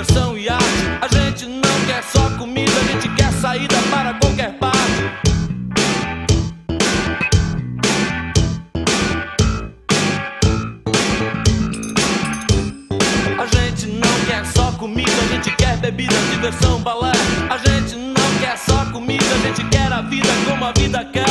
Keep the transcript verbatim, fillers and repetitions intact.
diversão e arte. A gente não quer só comida, a gente quer saída para qualquer parte. Bebida, diversão, balé. A gente não quer só comida, a gente quer a vida como a vida quer.